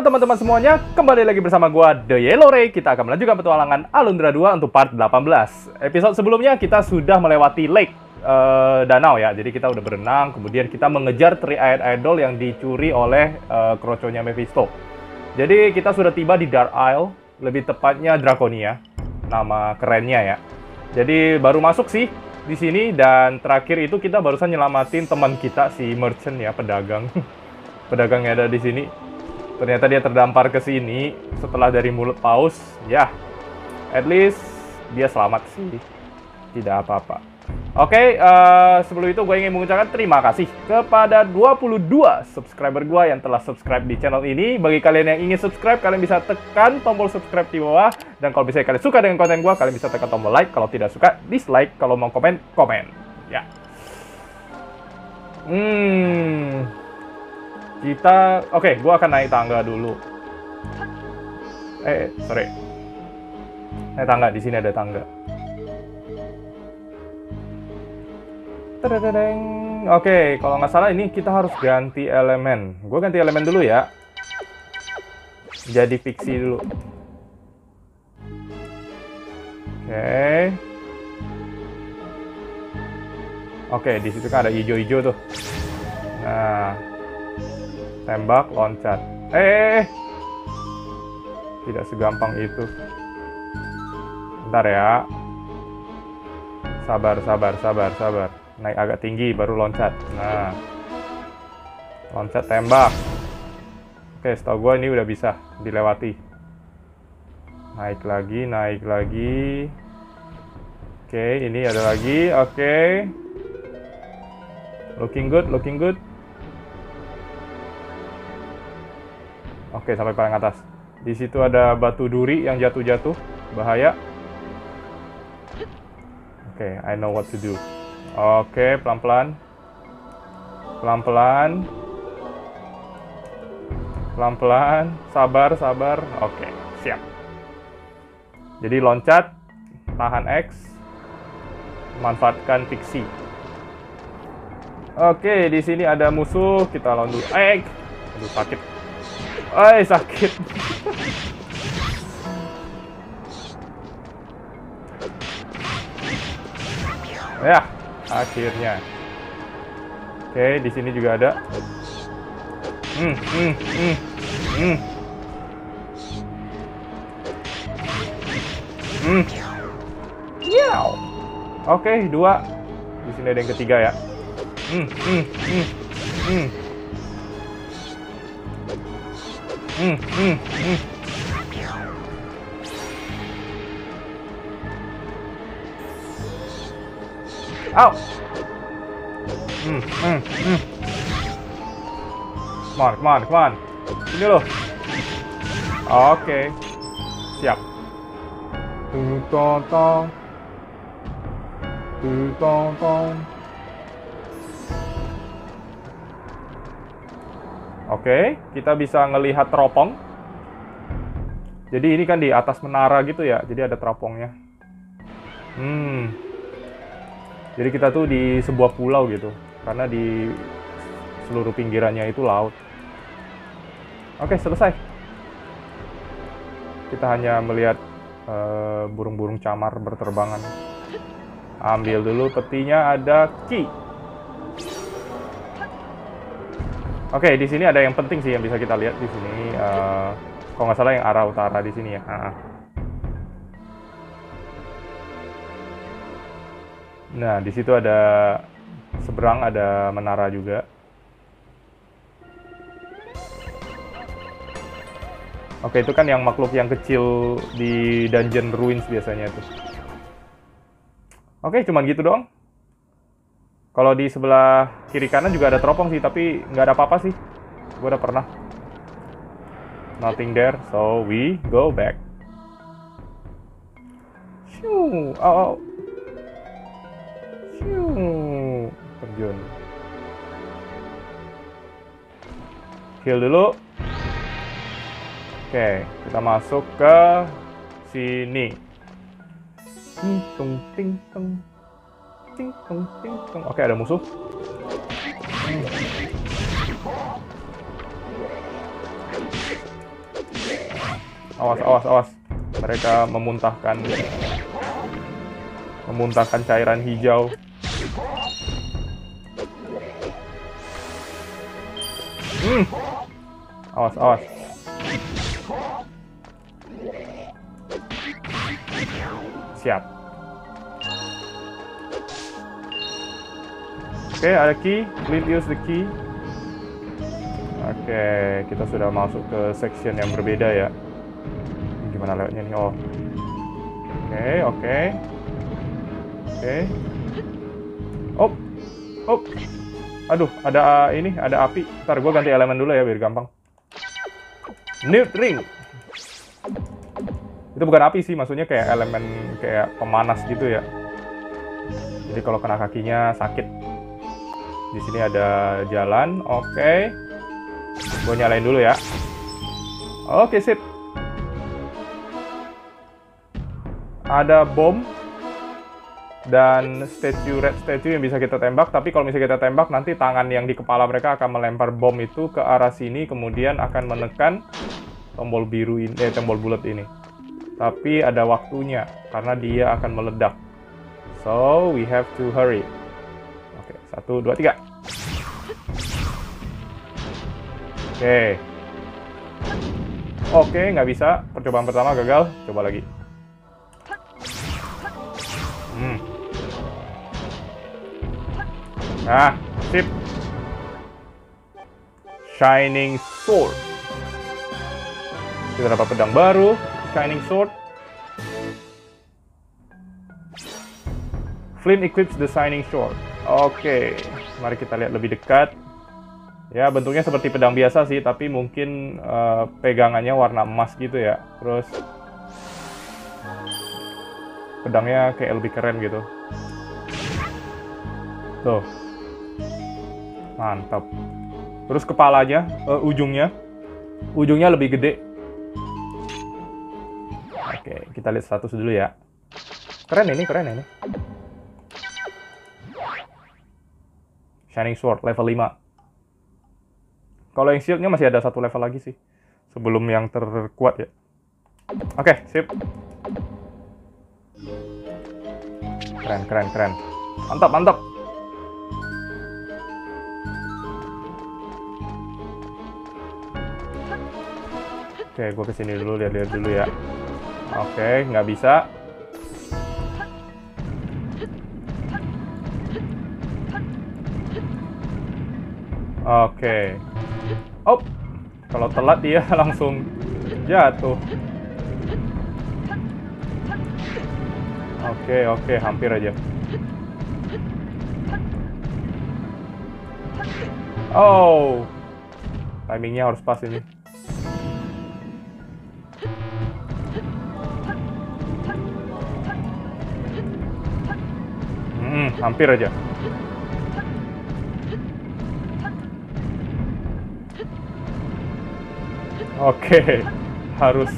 Halo teman-teman semuanya, kembali lagi bersama gua The Yellow Ray. Kita akan melanjutkan petualangan Alundra 2 untuk part 18. Episode sebelumnya kita sudah melewati lake, danau ya. Jadi kita udah berenang, kemudian kita mengejar Three-Eyed Idol yang dicuri oleh kroconya Mephisto. Jadi kita sudah tiba di Dark Isle, lebih tepatnya Draconia, nama kerennya ya. Jadi baru masuk sih di sini, dan terakhir itu kita barusan nyelamatin teman kita si merchant ya, pedagang. Pedagang yang ada di sini. Ternyata dia terdampar ke sini setelah dari mulut paus. Ya, at least dia selamat sih. Tidak apa-apa. Oke, sebelum itu gue ingin mengucapkan terima kasih kepada 22 subscriber gue yang telah subscribe di channel ini. Bagi kalian yang ingin subscribe, kalian bisa tekan tombol subscribe di bawah. Dan kalau misalnya kalian suka dengan konten gue, kalian bisa tekan tombol like. Kalau tidak suka, dislike. Kalau mau komen, komen. Ya. Kita... Oke, gua akan naik tangga dulu. Sorry. Naik tangga, di sini ada tangga. Tadadadeng. Oke, kalau nggak salah ini kita harus ganti elemen. Gua ganti elemen dulu ya. Jadi fiksi dulu. Oke. Oke, di situ kan ada hijau-hijau tuh. Nah... Tembak, loncat. Tidak segampang itu. Bentar ya. Sabar, sabar, sabar, sabar. Naik agak tinggi, baru loncat. Nah. Loncat, tembak. Oke, setahu gue ini udah bisa dilewati. Naik lagi, naik lagi. Oke, ini ada lagi. Oke. Looking good, looking good. Oke, sampai paling atas. Di situ ada batu duri yang jatuh-jatuh. Bahaya. Oke, I know what to do. Oke, pelan-pelan. Pelan-pelan. Pelan-pelan. Sabar, sabar. Oke, siap. Jadi loncat. Tahan X. Manfaatkan fiksi. Oke, di sini ada musuh. Kita lawan dulu. Aduh, sakit. Ay, sakit. Ya, akhirnya. Oke, di sini juga ada. Oke, dua. Di sini ada yang ketiga ya. Ow. Come on. Ini loh. Oke. Siap. Tunggu. Oke, kita bisa ngelihat teropong. Jadi ini kan di atas menara gitu ya, jadi ada teropongnya. Jadi kita tuh di sebuah pulau gitu, karena di seluruh pinggirannya itu laut. Oke, selesai. Kita hanya melihat burung-burung camar berterbangan. Ambil dulu petinya, ada key. Oke, di sini ada yang penting sih yang bisa kita lihat di sini. Kalau nggak salah yang arah utara di sini ya. Nah, di situ ada seberang ada menara juga. Oke, itu kan yang makhluk yang kecil di dungeon ruins biasanya itu. Oke, cuman gitu doang. Kalau di sebelah kiri kanan juga ada teropong sih, tapi nggak ada apa-apa sih. Gue udah pernah. Nothing there, so we go back. Terjun. Heal dulu. Oke, kita masuk ke sini. Oke, ada musuh. Awas, awas, awas. Mereka memuntahkan cairan hijau. Awas, awas. Siap. Oke, ada key. Please use the key. Oke, kita sudah masuk ke section yang berbeda ya. Gimana lewatnya nih? Oh. Oke. Oh. Oh. Aduh, ada ini, ada api. Ntar gue ganti elemen dulu ya, biar gampang. Nude ring. Itu bukan api sih, maksudnya kayak elemen, kayak pemanas gitu ya. Jadi kalau kena kakinya sakit. Di sini ada jalan, oke. Gue nyalain dulu ya. Oke, sip. Ada bom dan red statue yang bisa kita tembak. Tapi kalau misalnya kita tembak, nanti tangan yang di kepala mereka akan melempar bom itu ke arah sini, kemudian akan menekan tombol biru ini, tombol bulat ini. Tapi ada waktunya, karena dia akan meledak. So, we have to hurry. Oke, 1, 2, 3. Oke. Oke, nggak bisa. Percobaan pertama gagal. Coba lagi. Nah, sip. Shining Sword. Kita dapat pedang baru. Shining Sword. Flint equips the Shining Sword. Oke, mari kita lihat lebih dekat. Ya, bentuknya seperti pedang biasa sih, tapi mungkin pegangannya warna emas gitu ya. Terus pedangnya kayak lebih keren gitu. Tuh. Mantap. Terus kepalanya, ujungnya lebih gede. Oke, kita lihat status dulu ya. Keren ini. Shining Sword, level 5. Kalau yang shieldnya masih ada 1 level lagi sih. Sebelum yang terkuat ya. Oke, sip. Keren. Mantap. Oke, gue kesini dulu, lihat-lihat dulu ya. Oke, nggak bisa. Oke. Oh, kalau telat dia langsung jatuh. Oke, hampir aja. Oh, timingnya harus pas ini. Hampir aja. Oke, harus.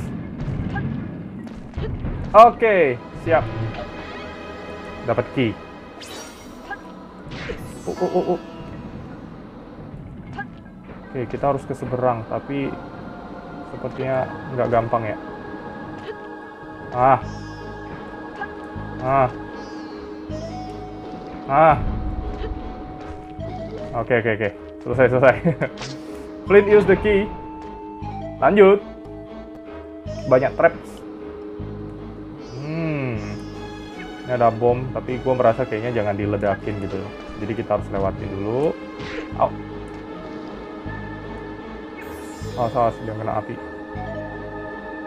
Oke, siap. Dapat key. Oke, kita harus ke seberang, tapi sepertinya nggak gampang ya. Oke. Selesai. Flint use the key. Lanjut. Banyak traps. Ini ada bom, tapi gue merasa kayaknya jangan diledakin gitu. Jadi kita harus lewatin dulu. Awas, jangan kena api.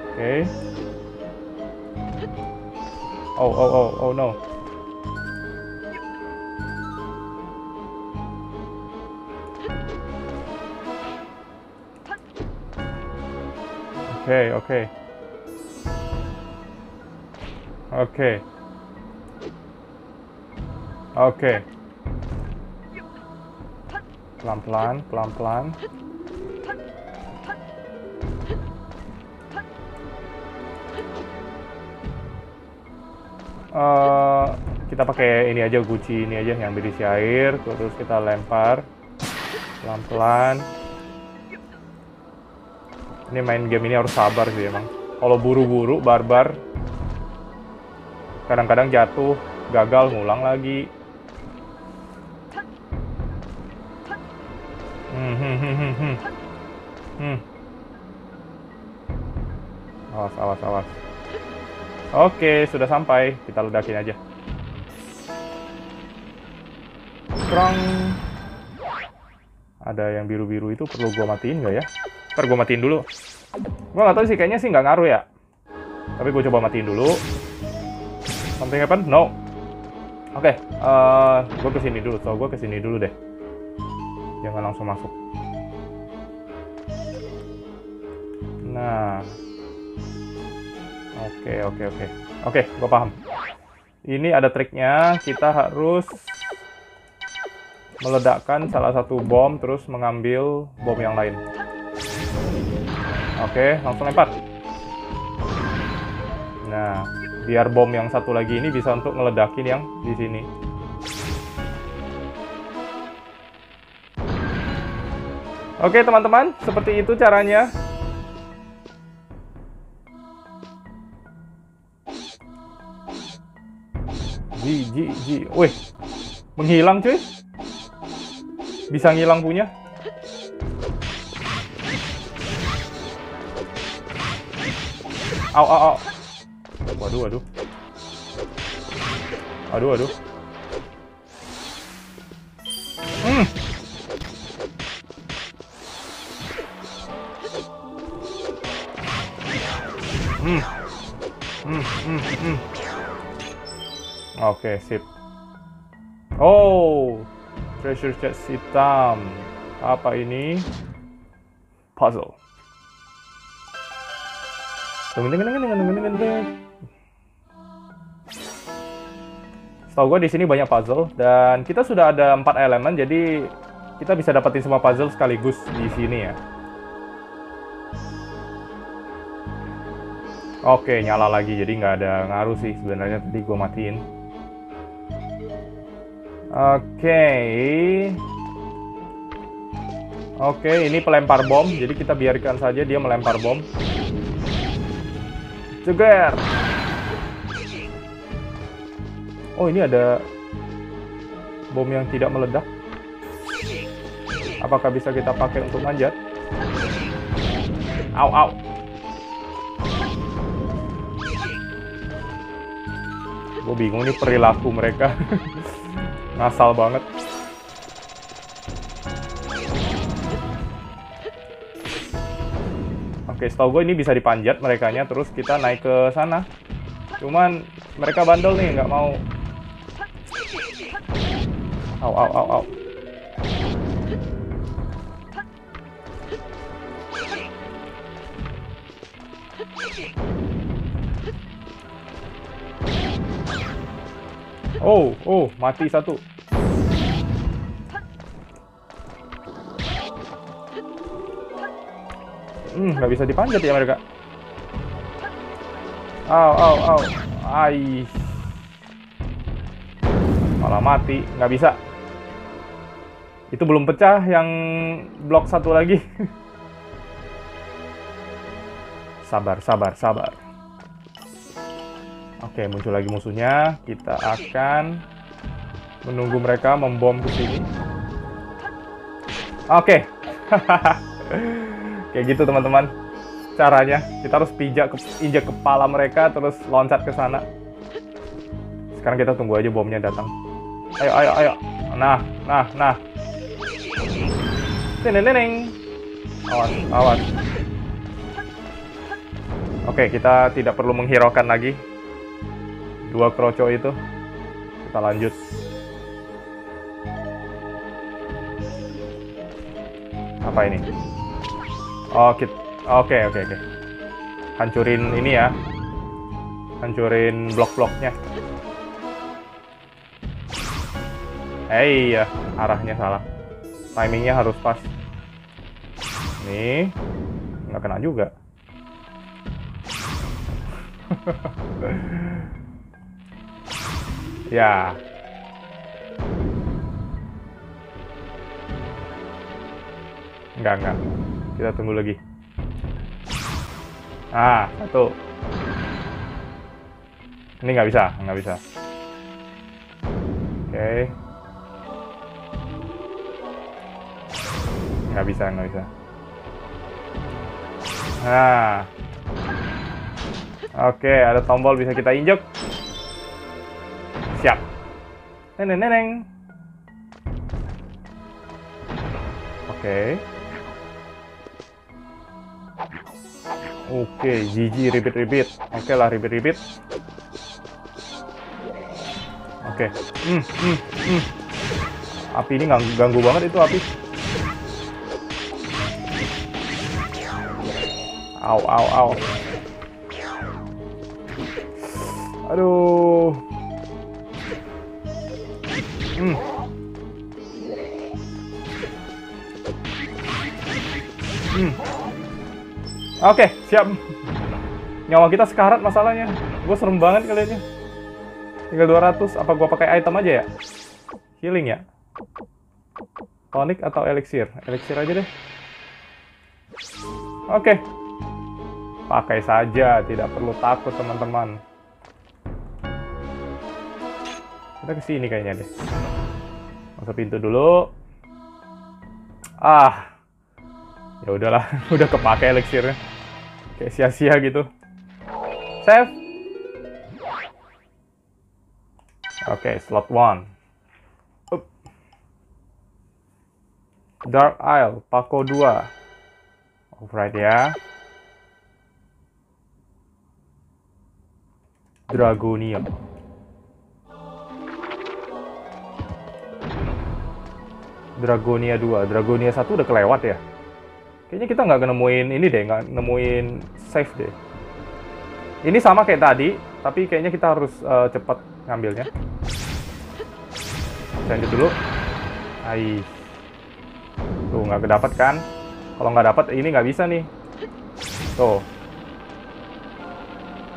Oke. Oh, no. Oke. Pelan-pelan. Kita pakai ini aja, guci ini aja yang berisi air, terus kita lempar pelan-pelan. Ini main game ini harus sabar sih emang. Kalau buru-buru, barbar. Kadang-kadang jatuh, gagal, ngulang lagi. Awas, awas, awas. Oke, sudah sampai. Kita ledakin aja. Strong. Ada yang biru-biru itu perlu gua matiin nggak ya? Ntar gua matiin dulu. Gua nggak tahu sih, kayaknya sih nggak ngaruh ya. Tapi gua coba matiin dulu. Something happen? No. Oke, gua kesini dulu. So, gua kesini dulu deh. Jangan langsung masuk. Nah. Oke. Oke, gua paham. Ini ada triknya. Kita harus meledakkan salah satu bom, terus mengambil bom yang lain. Oke, langsung lempar. Nah, biar bom yang satu lagi ini bisa untuk ngeledakin yang di sini. Oke, teman-teman, seperti itu caranya. Wih, menghilang cuy. Bisa ngilang punya. Au. Waduh. Oke, sip. Oh. Treasure chest hitam. Apa ini? Puzzle. Setahu gue di sini banyak puzzle dan kita sudah ada 4 elemen, jadi kita bisa dapetin semua puzzle sekaligus di sini ya. Oke, nyala lagi, jadi nggak ada ngaruh sih sebenarnya, tadi gue matiin. Oke, ini pelempar bom, jadi kita biarkan saja dia melempar bom. Ceger. Oh, ini ada bom yang tidak meledak. Apakah bisa kita pakai untuk manjat? Au. Gue bingung nih perilaku mereka. Ngasal banget. Oke, setahu gue ini bisa dipanjat merekanya, terus kita naik ke sana. Cuman mereka bandel nih, nggak mau. Au. Oh, mati satu. Nggak bisa dipanjat ya mereka. Au. Aish. Malah mati, nggak bisa. Itu belum pecah yang blok satu lagi. Sabar. Oke, muncul lagi musuhnya. Kita akan menunggu mereka membom ke sini. Oke. Kayak gitu, teman-teman. Caranya, kita harus injak kepala mereka, terus loncat ke sana. Sekarang kita tunggu aja bomnya datang. Ayo. Nah. Neneng. Awas. Oke, kita tidak perlu menghiraukan lagi 2 kroco itu. Kita lanjut. Apa ini? Oke. Hancurin ini ya. Hancurin blok-bloknya. Iya, arahnya salah. Timingnya harus pas. Nih, nggak kena juga. Ya. Enggak. Kita tunggu lagi. Ah, satu. Ini nggak bisa, nggak bisa. Oke. Okay. Nggak bisa, nggak bisa. Nah. Oke, okay, ada tombol bisa kita injek. Siap. Neneng-neneng. Oke. Oke, jiji ribet-ribet. Oke lah, ribet-ribet. Oke. Api ini ganggu banget itu api. Au, au, au. Aduh. Oke, siap. Nyawa kita sekarat masalahnya. Gue serem banget kali ini. Tinggal 200. Apa gue pakai item aja ya? Healing ya? Tonic atau elixir? Elixir aja deh. Oke. Pakai saja. Tidak perlu takut, teman-teman. Kita kesini kayaknya deh. Masuk pintu dulu. Ah. Ya udahlah, udah kepake elixirnya. Kayak sia-sia gitu. Save. Oke, slot 1. Dark Isle, Pako 2. Alright ya. Dragonia. Dragonia 2. Dragonia 1 udah kelewat ya. Kayaknya kita nggak nemuin ini deh, nggak nemuin save deh. Ini sama kayak tadi, tapi kayaknya kita harus cepat ngambilnya. Lanjut dulu. Hai. Tuh, nggak kedapat kan? Kalau nggak dapat, ini nggak bisa nih. Tuh.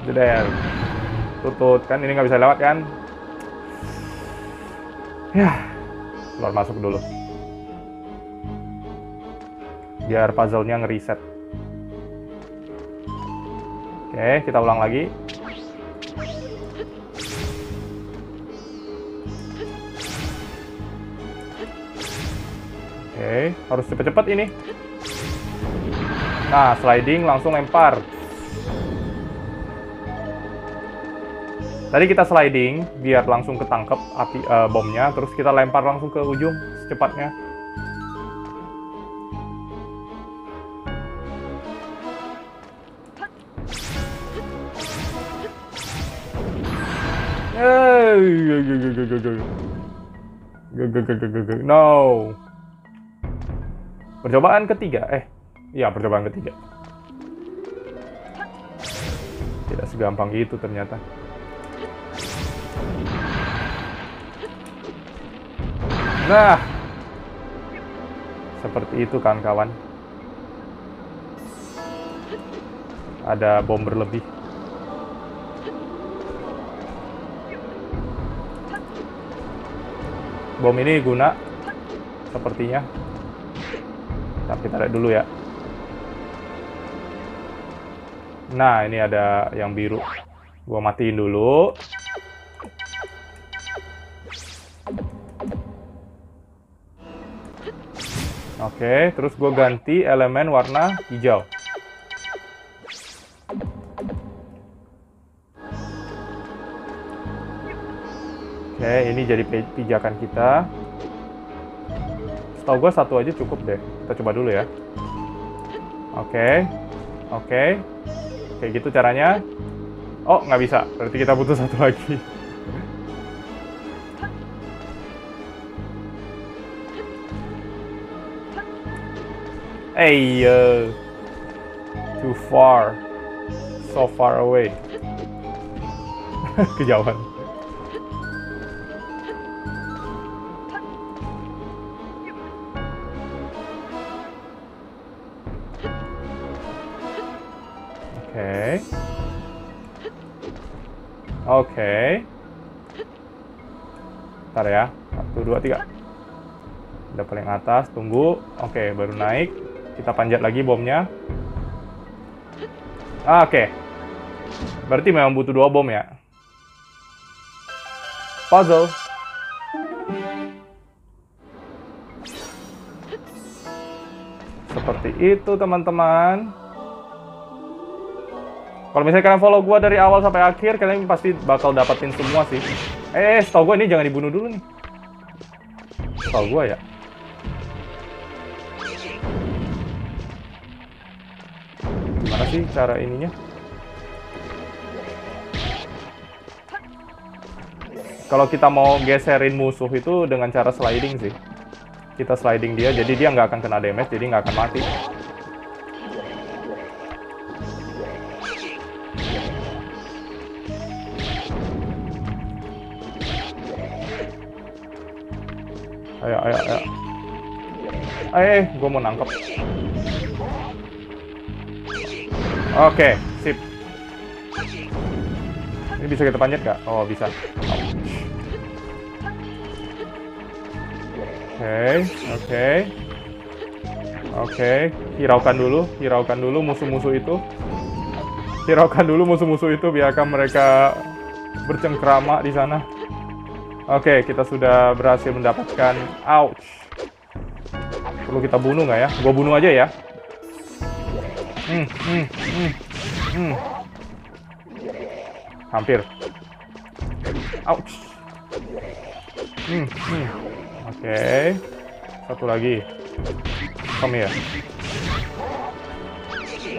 Jeder. Tutut, kan? Ini nggak bisa lewat kan? Yah. Keluar masuk dulu. Biar puzzle-nya ngeriset. Oke, kita ulang lagi. Oke, harus cepet-cepet ini. Nah, sliding langsung lempar. Tadi kita sliding biar langsung ketangkep api bomnya, terus kita lempar langsung ke ujung secepatnya. No. Percobaan ketiga. Iya, percobaan ketiga. Tidak segampang itu ternyata. Nah. Seperti itu kan, kawan. Ada bom berlebih. Bom ini guna sepertinya. Tapi tarik dulu ya. Nah, ini ada yang biru. Gua matiin dulu. Oke, terus gua ganti elemen warna hijau. Oke, ini jadi pijakan kita. Setau gue satu aja cukup deh. Kita coba dulu ya. Oke. Oke. Kayak gitu caranya. Oh, nggak bisa. Berarti kita butuh satu lagi. Hey, too far. So far away. Kejauhan. Oke. Bentar ya. 1, 2, 3. Udah paling atas, tunggu. Oke, baru naik. Kita panjat lagi bomnya. Oke. Berarti memang butuh 2 bom ya. Puzzle. Seperti itu, teman-teman. Kalau misalnya kalian follow gue dari awal sampai akhir, kalian pasti bakal dapetin semua sih. Setau gue ini jangan dibunuh dulu nih. Setau gue ya. Gimana sih cara ininya? Kalau kita mau geserin musuh itu dengan cara sliding sih. Kita sliding dia, jadi dia nggak akan kena damage, jadi nggak akan mati. Ayo, ayo, ayo. Gue mau nangkep. Oke, sip. Ini bisa kita panjat nggak? Oh, bisa. Oke. Hiraukan dulu musuh-musuh itu. Biarkan mereka bercengkrama di sana. Oke, kita sudah berhasil mendapatkan. Ouch. Perlu kita bunuh nggak ya? Gua bunuh aja ya. Hampir. Ouch. Oke, satu lagi. Come here.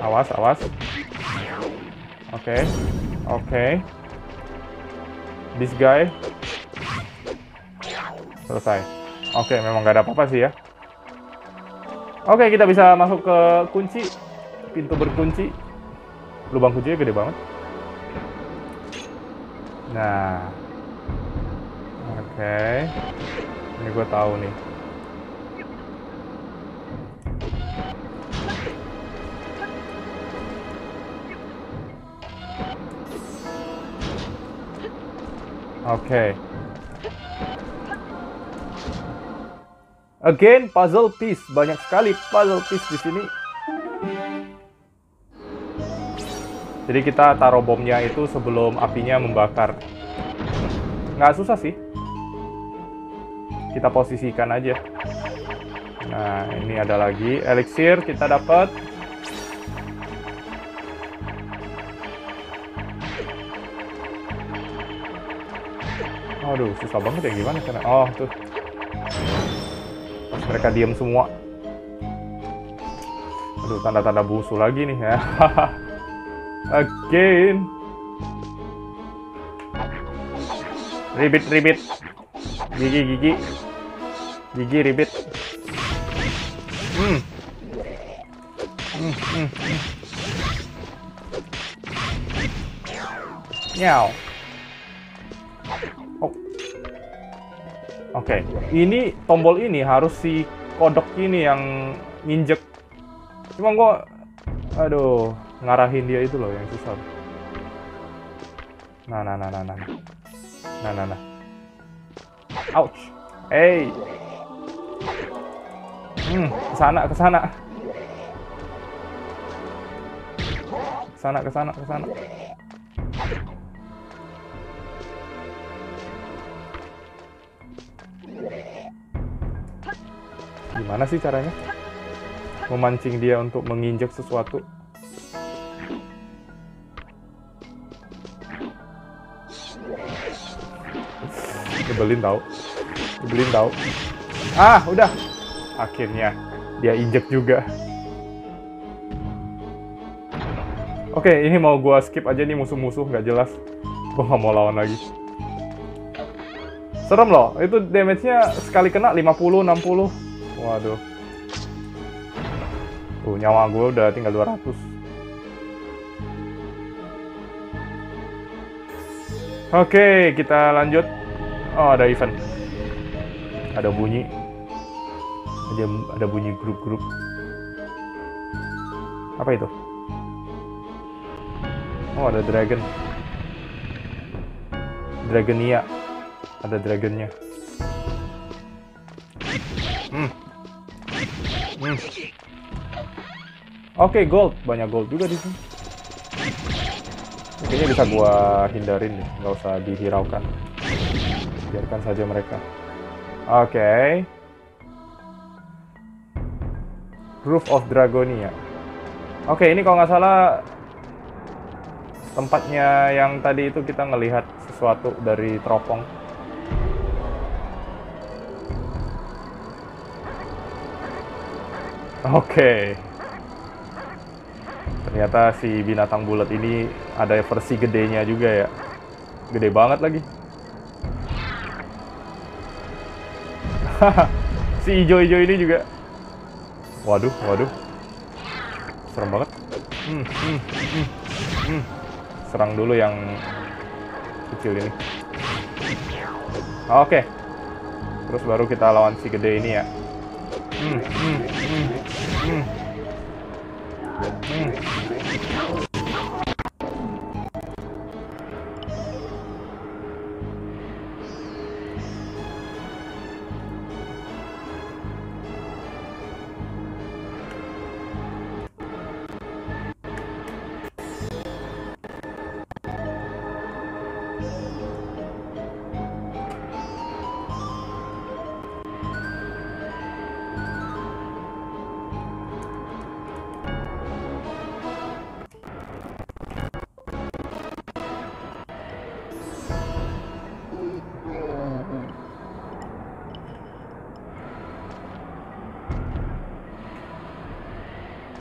Awas, awas. Oke. This guy. Selesai. Oke, memang nggak ada apa-apa sih ya. Oke, kita bisa masuk ke kunci. Pintu berkunci. Lubang kuncinya gede banget. Nah. Oke. Ini gue tahu nih. Oke. Again puzzle piece, banyak sekali puzzle piece di sini. Jadi kita taruh bomnya itu sebelum apinya membakar. Nggak susah sih. Kita posisikan aja. Nah, ini ada lagi elixir kita dapat. Aduh, susah banget ya gimana cara? Oh, tuh. Mereka diam semua. Aduh, tanda-tanda busuk lagi nih ya. Again. Ribit. Gigi ribet. Nyaw. Oh. Oke. Ini tombol ini harus si kodok ini yang nginjek. Cuma gua ngarahin dia itu loh yang susah. Nah. Ouch. Kesana. Gimana sih caranya? Memancing dia untuk menginjak sesuatu. Belin tahu. Ah, udah. Akhirnya dia injek juga. Oke, ini mau gua skip aja nih musuh-musuh nggak jelas. Gua nggak mau lawan lagi. Serem loh, itu damage-nya sekali kena 50, 60. Waduh. Tuh, nyawa gue udah tinggal 200. Oke, kita lanjut. Oh, ada event. Ada bunyi grup-grup. Apa itu? Oh, ada dragon. Dragonia. Ada dragonnya. Oke, gold. Banyak gold juga di sini. Mungkinnya bisa gua hindarin nih, nggak usah dihiraukan, biarkan saja mereka. Oke, Roof of Dragonia. Oke, ini kalau nggak salah tempatnya yang tadi itu kita ngelihat sesuatu dari teropong. Oke, ternyata si binatang bulat ini ada versi gedenya juga ya, gede banget lagi. Si ijo-ijo ini juga. Waduh, waduh, serem banget. Serang dulu yang kecil ini. Oke, terus baru kita lawan si gede ini ya.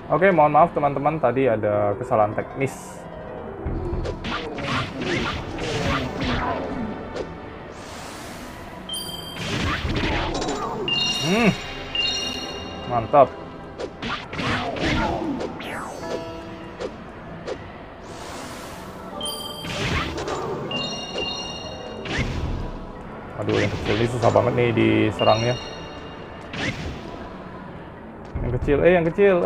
Oke, mohon maaf teman-teman, tadi ada kesalahan teknis. Mantap. Aduh, yang kecil ini susah banget nih diserangnya. Yang kecil,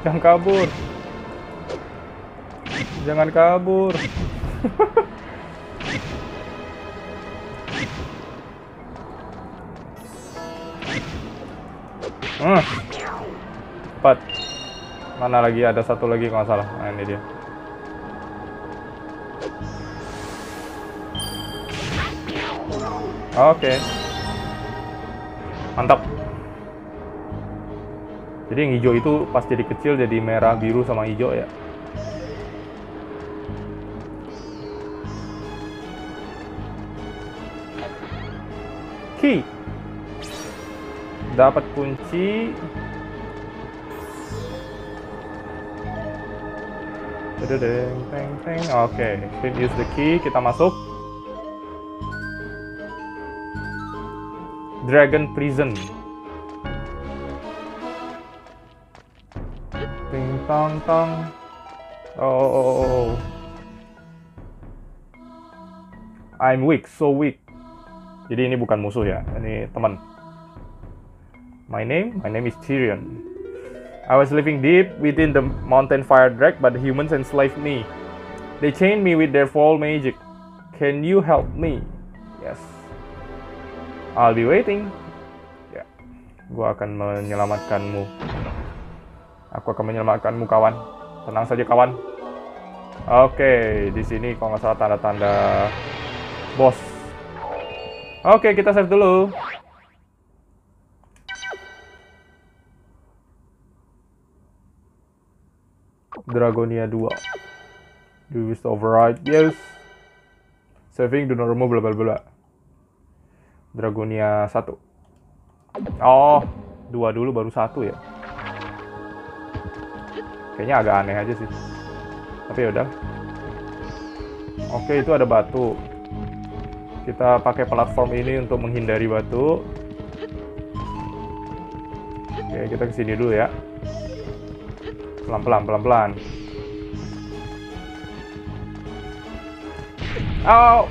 jangan kabur. Jangan kabur. Cepat. Mana lagi, ada satu lagi kalau nggak salah. Nah, ini dia. Oke. Mantap. Jadi yang hijau itu pas jadi kecil jadi merah, biru, sama hijau ya. Key. Dapat kunci. Oke, Flint use the key, kita masuk. Dragon Prison. Oh, I'm weak, so weak. Jadi ini bukan musuh ya, ini teman. My name is Tyrion. I was living deep within the mountain fire drag, but the humans enslaved me. They chained me with their foul magic. Can you help me? Yes. I'll be waiting. Ya, gua akan menyelamatkanmu. Aku akan menyelamatkanmu, kawan. Tenang saja, kawan. Oke, di sini kalau nggak salah tanda-tanda bos. Oke, kita save dulu. Dragonia 2. Do you wish to override? Yes. Saving, do not remove, bla bla bla. Dragonia 1. Oh, 2 dulu baru 1 ya. Kayaknya agak aneh aja sih, tapi yaudah. Oke, itu ada batu. Kita pakai platform ini untuk menghindari batu. Oke, kita kesini dulu ya. Pelan-pelan. Au!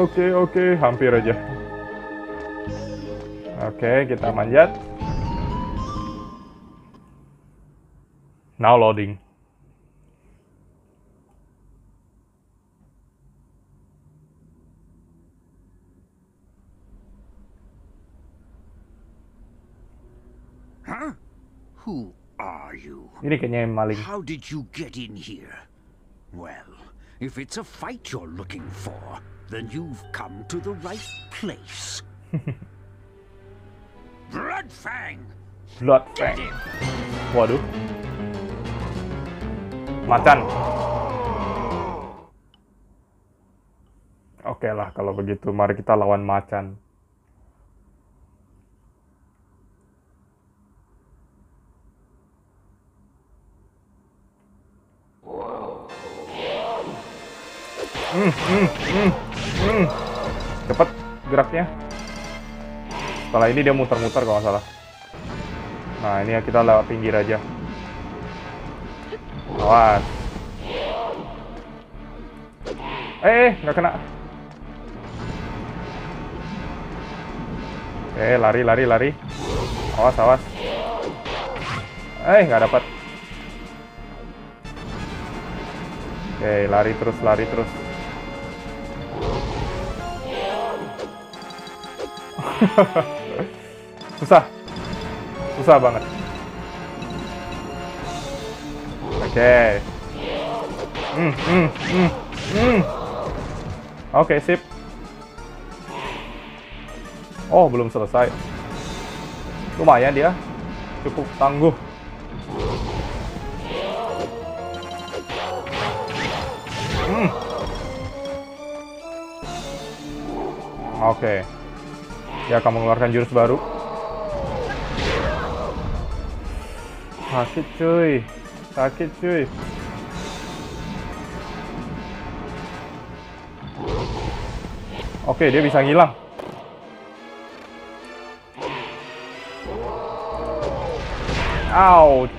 Oke, hampir aja. Oke, kita manjat. Now loading. Hah? Who are you? Ini kayaknya yang maling. How did you get in here? Well, if it's a fight you're looking for, then you've come to the right place. Blood Fang. Blood Fang. Waduh. Macan. Oke lah kalau begitu, mari kita lawan macan. Cepat geraknya. Setelah ini dia muter-muter kalau nggak salah. Nah ini kita lewat pinggir aja. Awas. Nggak kena. Lari. Awas. Nggak dapat. Lari terus. Susah banget. Oke, sip. Oh, belum selesai. Lumayan dia. Cukup tangguh. Oke. Dia akan mengeluarkan jurus baru. Sakit cuy. Oke, dia bisa ngilang. Ouch.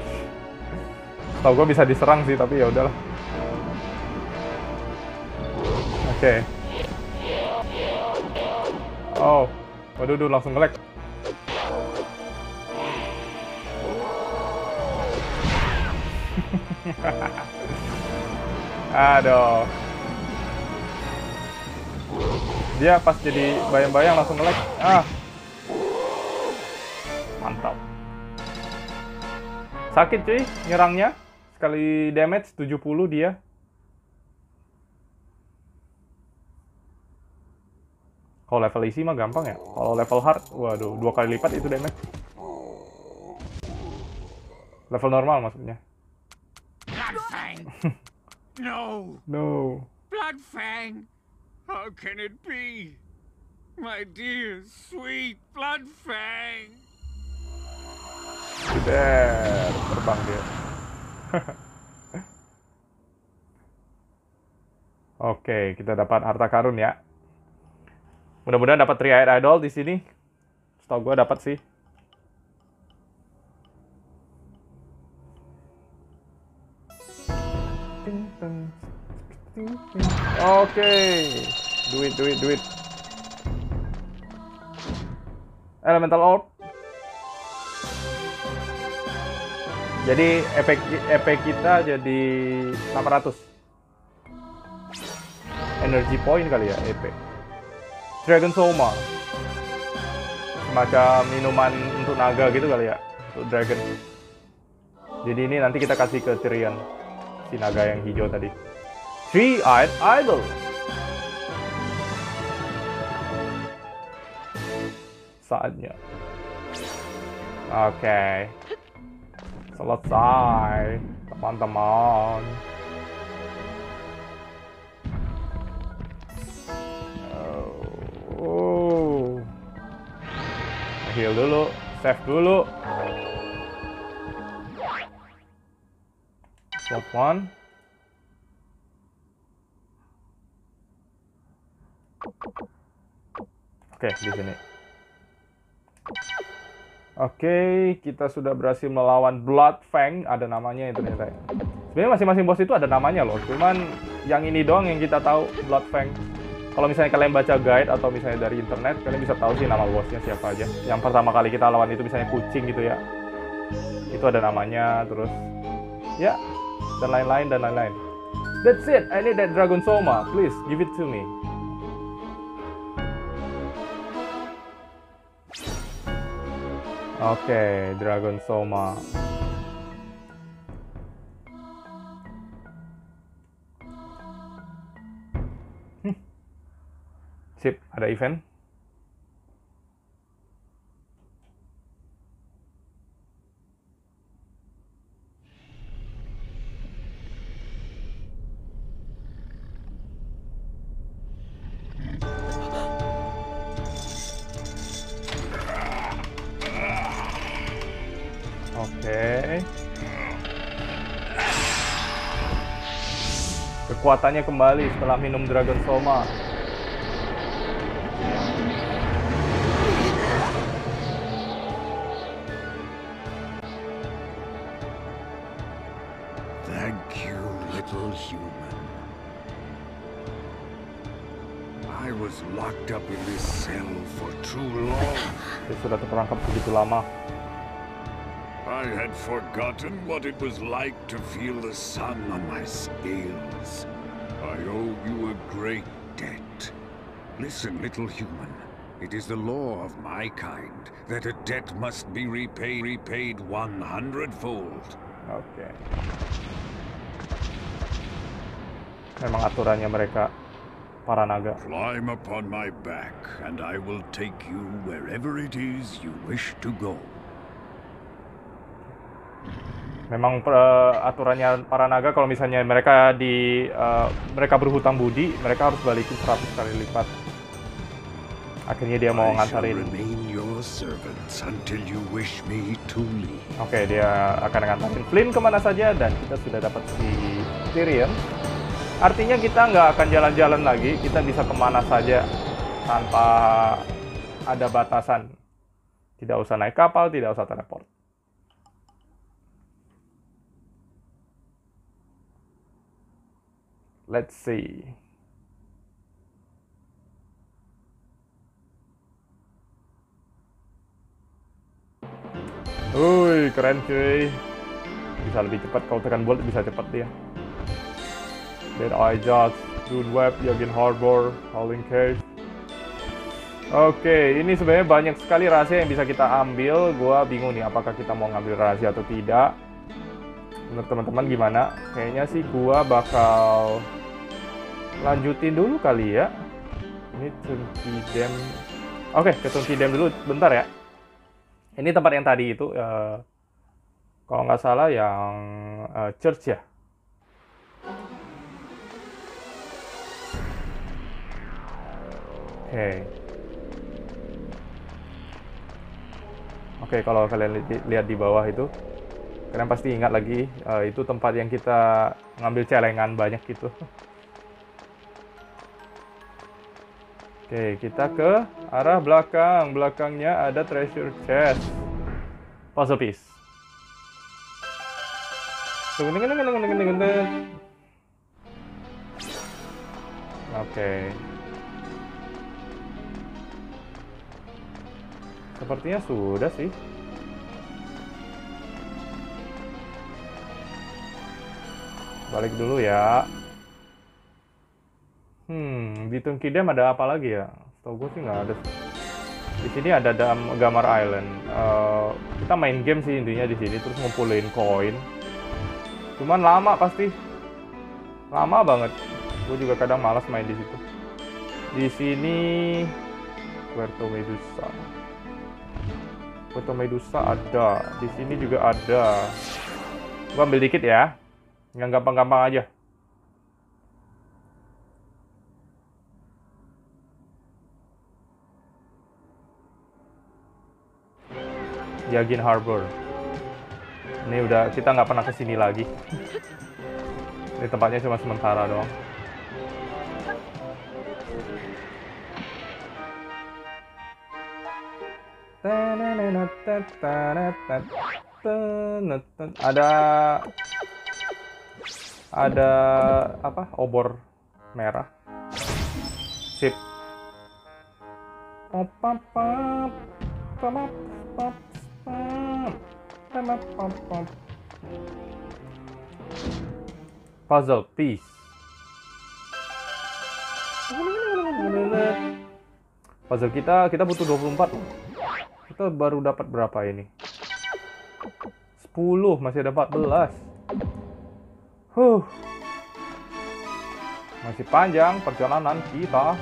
Tau gue bisa diserang sih, tapi ya udahlah. Oke. Oh. Waduh, langsung nge-lag. Aduh. Dia pas jadi bayang-bayang langsung nge-lag. Ah. Mantap. Sakit cuy, nyerangnya. Sekali damage 70 dia. Kalau level easy mah gampang ya. Kalau level hard, waduh, 2 kali lipat itu damage. Level normal maksudnya. Blood Fang. No. Blood Fang. How can it be? My dear sweet Blood Fang. Sudah terbang dia. Oke, kita dapat harta karun ya. Mudah-mudahan dapat Three-Eyed Idol di sini. Setau gue dapat sih. Oke. Duit. Elemental Orb. Jadi EP kita jadi 600. Energy point kali ya EP. Dragon Soma, semacam minuman untuk naga gitu kali ya, untuk dragon. Jadi ini nanti kita kasih ke Tyrion, si naga yang hijau tadi. Three-Eyed Idol. Saatnya. Oke. Selesai, teman-teman. Heal dulu, save dulu. Slot 1. Oke, di sini. Oke, kita sudah berhasil melawan Blood Fang, ada namanya itu ternyata. Sebenarnya masing-masing boss itu ada namanya loh, cuman yang ini doang yang kita tahu, Blood Fang. Kalau misalnya kalian baca guide atau misalnya dari internet, kalian bisa tahu sih nama bossnya siapa aja. Yang pertama kali kita lawan itu misalnya kucing gitu ya. Itu ada namanya, terus ya, dan lain-lain. That's it, I need that Dragon Soma, please give it to me. Oke, Dragon Soma. Sip, ada event. Kekuatannya kembali setelah minum Dragon Soma. Thank you, little human. I was locked up in this cell for too long. Dia sudah terperangkap begitu lama. I had forgotten what it was like to feel the sun on my scales. I owe you a great debt. Listen, little human. It is the law of my kind that a debt must be repaid 100-fold. Okay. Memang aturannya mereka para naga. Climb upon my back and I will take you wherever it is you wish to go. Memang aturannya para naga kalau misalnya mereka berhutang budi, mereka harus balikin 100 kali lipat. Akhirnya dia mau ngantarin. Oke, dia akan ngantarin Flint kemana saja dan kita sudah dapat si Tyrion. Artinya kita nggak akan jalan-jalan lagi, kita bisa kemana saja tanpa ada batasan. Tidak usah naik kapal, tidak usah teleport. Let's see. Wuih, keren cuy. Bisa lebih cepat, kalau tekan bolt bisa cepat dia. Dead Eye Judge, Dune Web, Yakin Harbor, Howling Cave. Oke, ini sebenarnya banyak sekali rahasia yang bisa kita ambil. Gua bingung nih, apakah kita mau ngambil rahasia atau tidak. Menurut teman-teman gimana? Kayaknya sih gua bakal lanjutin dulu kali ya. Ini Tungki Dam. Oke, ke Tungki Dam dulu bentar ya. Ini tempat yang tadi itu kalau nggak salah yang church ya. Oke. Oke, kalau kalian lihat di bawah itu, kalian pasti ingat lagi itu tempat yang kita ngambil celengan banyak gitu. Oke, kita ke arah belakang. Belakangnya ada treasure chest. Puzzle piece. Oke. Sepertinya sudah sih. Balik dulu ya. Di Tungki Dam ada apa lagi ya? Setahu gue sih nggak ada. Di sini ada Gammar Island. Kita main game sih intinya di sini, terus ngumpulin koin. Cuman lama pasti. Lama banget. Gue juga kadang malas main di situ. Di sini Puerto Medusa. Puerto Medusa ada. Di sini juga ada. Gue ambil dikit ya. Yang gampang-gampang aja. Yakin Harbor. Ini udah, kita nggak pernah kesini lagi. Ini tempatnya cuma sementara doang. Ada apa? Obor merah. Sip. Puzzle piece. Puzzle kita butuh 24. Kita baru dapat berapa ini? 10, masih ada 14. Masih panjang perjalanan kita.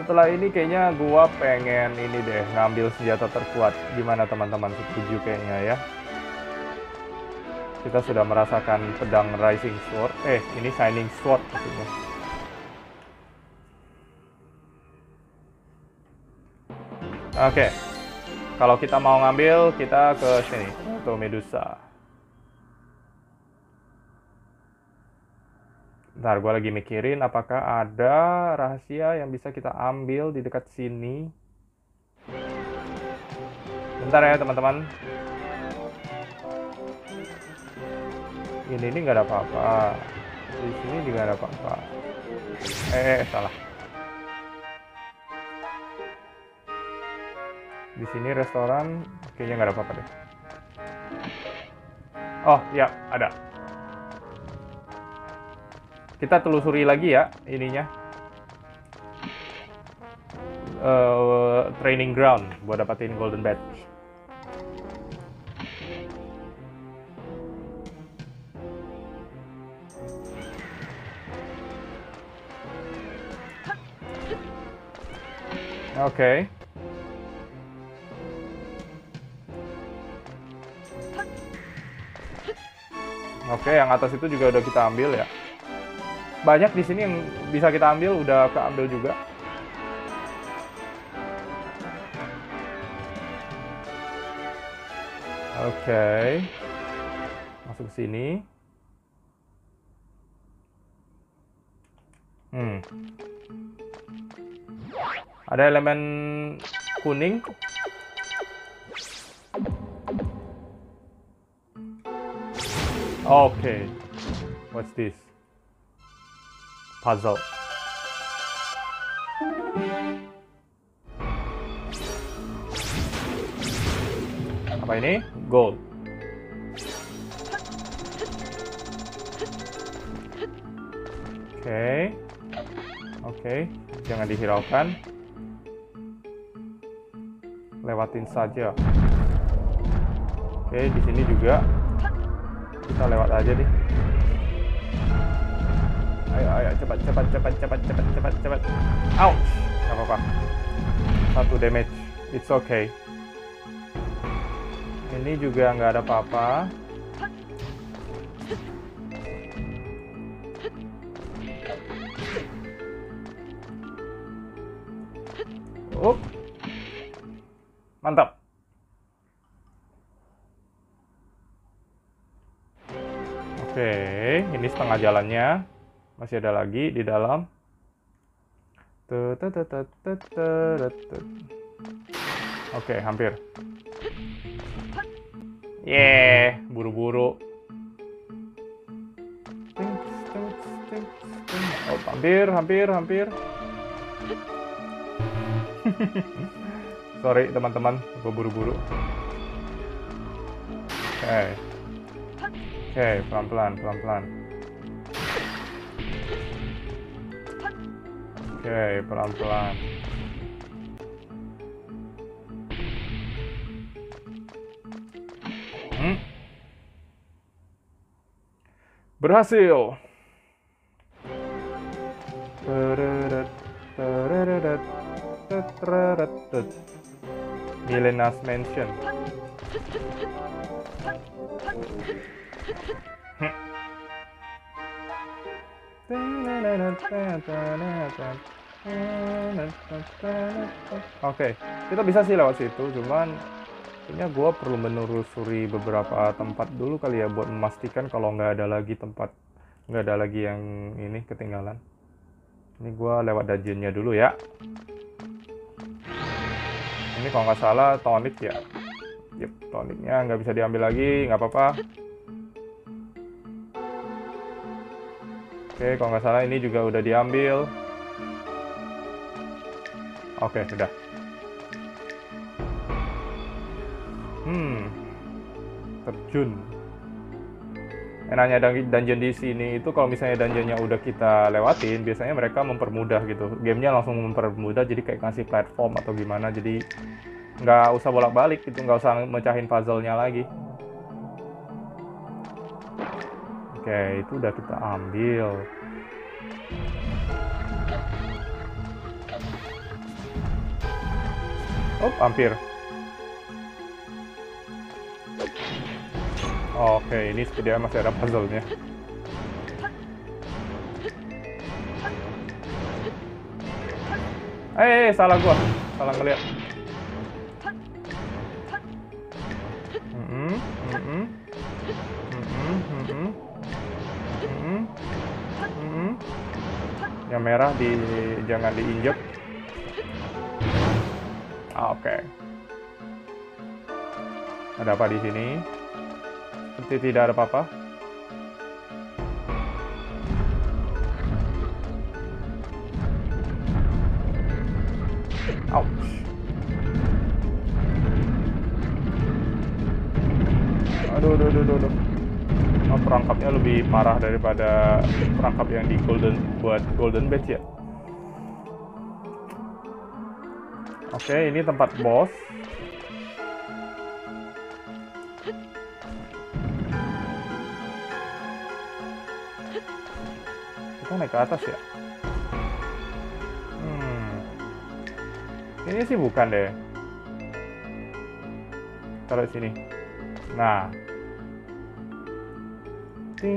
Setelah ini kayaknya gua pengen ini deh, ngambil senjata terkuat. Gimana teman-teman, setuju kayaknya ya? Kita sudah merasakan pedang Rising Sword. Ini Shining Sword maksudnya. Oke, kalau kita mau ngambil, kita ke sini, Puerto Medusa. Ntar gue lagi mikirin apakah ada rahasia yang bisa kita ambil di dekat sini. Bentar ya teman-teman. Ini nggak ada apa-apa. Di sini juga ada apa-apa. Salah. Di sini restoran kayaknya nggak ada apa-apa deh. Oh ya, ada. Kita telusuri lagi ya ininya. Training ground buat dapatin Golden Badge. Oke. Oke, yang atas itu juga udah kita ambil ya. Banyak di sini yang bisa kita ambil, udah keambil juga. Oke. Masuk ke sini. Ada elemen kuning. Okay, what's this? Puzzle. Apa ini? Gold. Okay, jangan dihiraukan. Lewatin saja. Oke, di sini juga. Kita lewat aja deh. Ayo, cepat. Ouch! Gak apa-apa. 1 damage. It's okay. Ini juga nggak ada apa-apa. Mantap. Oke, ini setengah jalannya. Masih ada lagi di dalam. Oke, hampir. Buru-buru. Oh, hampir. Sorry teman-teman, gue buru-buru. Oke, pelan-pelan. Oke, pelan-pelan. Berhasil. Milena's Mansion. Oke, kita bisa sih lewat situ, cuman kayaknya gue perlu menelusuri beberapa tempat dulu kali ya buat memastikan kalau nggak ada lagi tempat, nggak ada lagi yang ini ketinggalan. Ini gue lewat dungeonnya dulu ya. Ini kalau nggak salah tonic ya. Tonicnya nggak bisa diambil lagi, nggak apa-apa. Oke, kalau nggak salah ini juga udah diambil. Oke, sudah. Terjun. enaknya dungeon di sini itu kalau misalnya dungeonnya udah kita lewatin, biasanya mereka mempermudah gitu. Gamenya langsung mempermudah, jadi kayak ngasih platform atau gimana, jadi nggak usah bolak-balik gitu, nggak usah mecahin puzzle-nya lagi. Oke, itu udah kita ambil. Oh, hampir. Oke, ini setidaknya masih ada puzzle-nya. Eh, salah gua. Salah ngeliat. Yang merah di jangan diinjek. Oke. Ada apa di sini? Seperti tidak ada apa-apa. Ouch. Aduh. Oh, perangkapnya lebih parah daripada perangkap yang di Golden Badge ya. Oke, ini tempat boss. Naik ke atas ya. Ini sih bukan deh. Taruh sini. Nah. Ini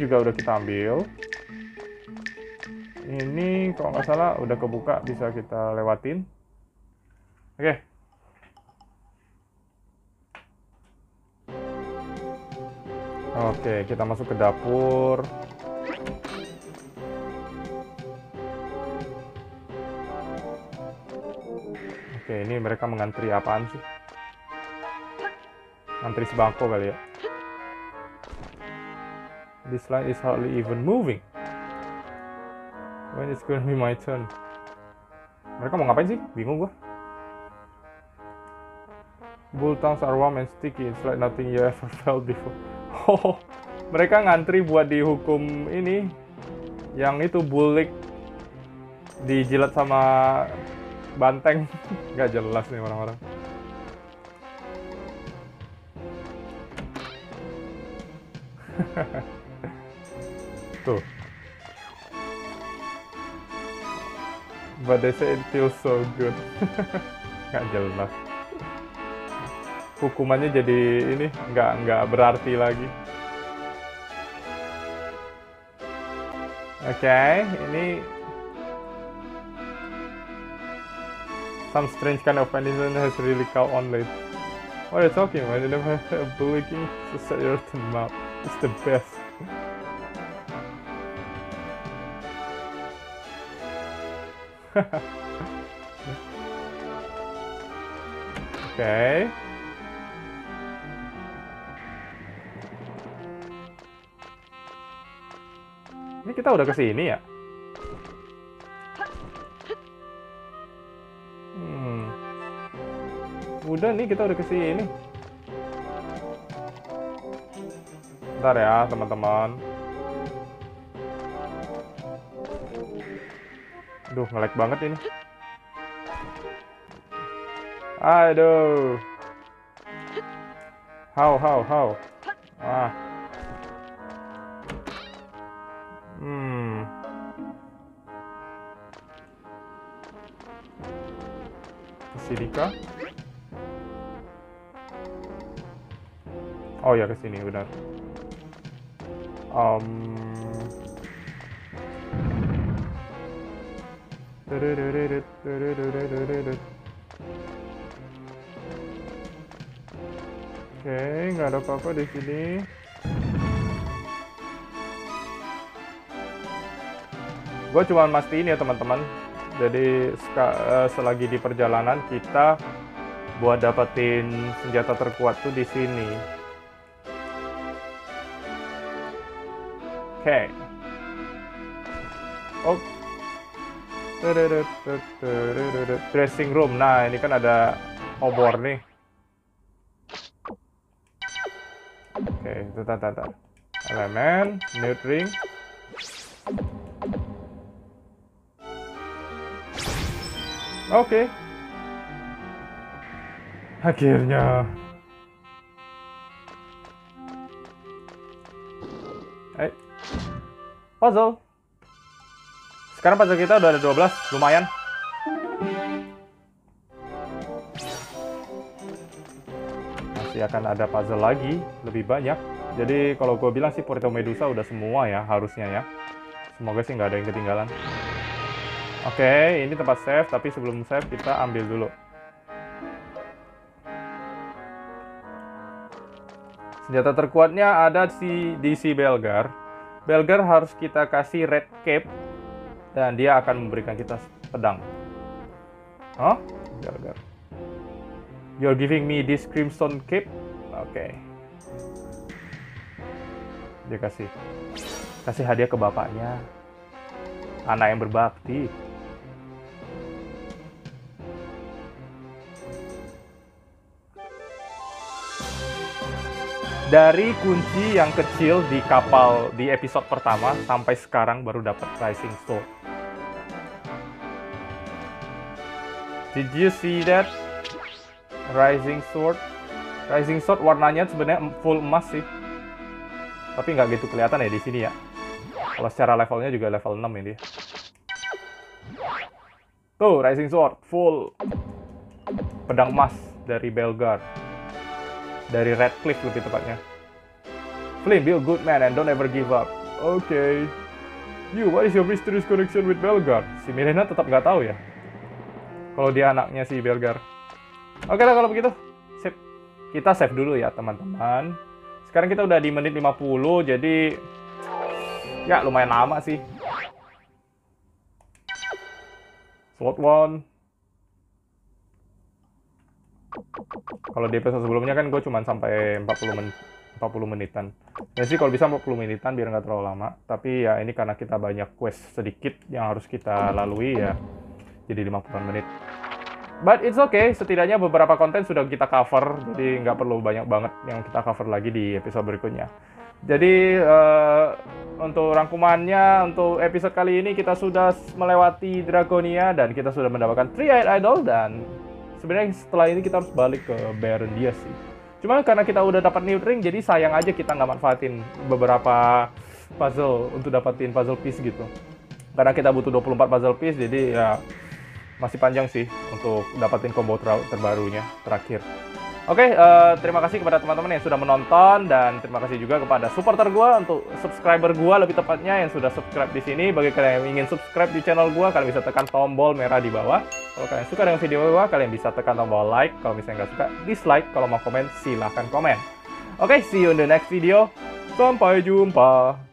juga udah kita ambil. Ini kalau nggak salah udah kebuka, bisa kita lewatin. Oke. Oke, kita masuk ke dapur. Oke, ini mereka mengantri apaan sih? Antri sebangko kali ya. This line is hardly even moving. When it's gonna be my turn? Mereka mau ngapain sih? Bingung gua. Bull tongues are warm and sticky. It's like nothing you ever felt before. Oh, mereka ngantri buat dihukum ini, yang itu bulik dijilat sama banteng. Nggak jelas nih orang-orang. Tuh. But they say it feels so good. Nggak jelas. Hukumannya jadi ini nggak berarti lagi. Oke, ini some strange kind of medicine has really caught on late. What are you talking about? You never had a bullying to set your turn up. It's the best. Oke. Ini kita udah kesini ya? Udah nih, kita udah kesini. Bentar ya, teman-teman. Duh, nge-lag banget ini. Aduh. How. Ah. Silika. Oh ya, kesini benar. Oke, nggak ada apa-apa di sini. Gue cuma mastiin ya teman-teman. Jadi selagi di perjalanan kita buat dapetin senjata terkuat tuh di sini. Oke. Oh. Dressing room. Nah, ini kan ada obor nih. Oke, Tata. Elemen, Nude Ring. Oke. Akhirnya. Puzzle. Sekarang puzzle kita udah ada 12, lumayan. Masih akan ada puzzle lagi, lebih banyak. Jadi kalau gue bilang sih Puerto Medusa udah semua ya, harusnya ya. Semoga sih nggak ada yang ketinggalan. Oke, ini tempat save, tapi sebelum save kita ambil dulu. Senjata terkuatnya ada di si Belgar. Belgar harus kita kasih Red Cape dan dia akan memberikan kita pedang. Oh, Belgar. You're giving me this crimson cape. Oke. Dia kasih hadiah ke bapaknya. Anak yang berbakti. Dari kunci yang kecil di kapal di episode pertama sampai sekarang baru dapat Rising Sword. Did you see that? Rising Sword. Rising Sword warnanya sebenarnya full emas sih. Tapi nggak gitu kelihatan ya di sini ya. Kalau secara levelnya juga level 6 ini. Tuh, Rising Sword full pedang emas dari Belgar. Dari Red Cliff lebih tepatnya. Flint, be a good man and don't ever give up. Okay. You, what is your mysterious connection with Belgar? Si Milena tetap nggak tahu ya. Kalau dia anaknya si Belgar. Oke lah kalau begitu. Sip. Kita save dulu ya teman-teman. Sekarang kita udah di menit 50, jadi ya lumayan lama sih. Slot 1. Kalau di episode sebelumnya kan gue cuma sampai 40 menitan. Ya sih kalau bisa 40 menitan biar nggak terlalu lama. Tapi ya ini karena kita banyak quest sedikit yang harus kita lalui ya. Jadi 50 menit. But it's okay, setidaknya beberapa konten sudah kita cover. Jadi nggak perlu banyak banget yang kita cover lagi di episode berikutnya. Jadi untuk rangkumannya untuk episode kali ini kita sudah melewati Draconia. Dan kita sudah mendapatkan Three-Eyed Idol dan... sebenarnya setelah ini kita harus balik ke Baron Diaz sih. Cuma karena kita udah dapat new ring, jadi sayang aja kita nggak manfaatin beberapa puzzle untuk dapatin puzzle piece gitu. Karena kita butuh 24 puzzle piece, jadi ya masih panjang sih untuk dapatin combo terbarunya terakhir. Oke, terima kasih kepada teman-teman yang sudah menonton dan terima kasih juga kepada supporter gue untuk subscriber gue lebih tepatnya yang sudah subscribe di sini. Bagi kalian yang ingin subscribe di channel gue, kalian bisa tekan tombol merah di bawah. Kalau kalian suka dengan video gue, kalian bisa tekan tombol like. Kalau misalnya nggak suka, dislike. Kalau mau komen, silahkan komen. Oke, see you in the next video. Sampai jumpa.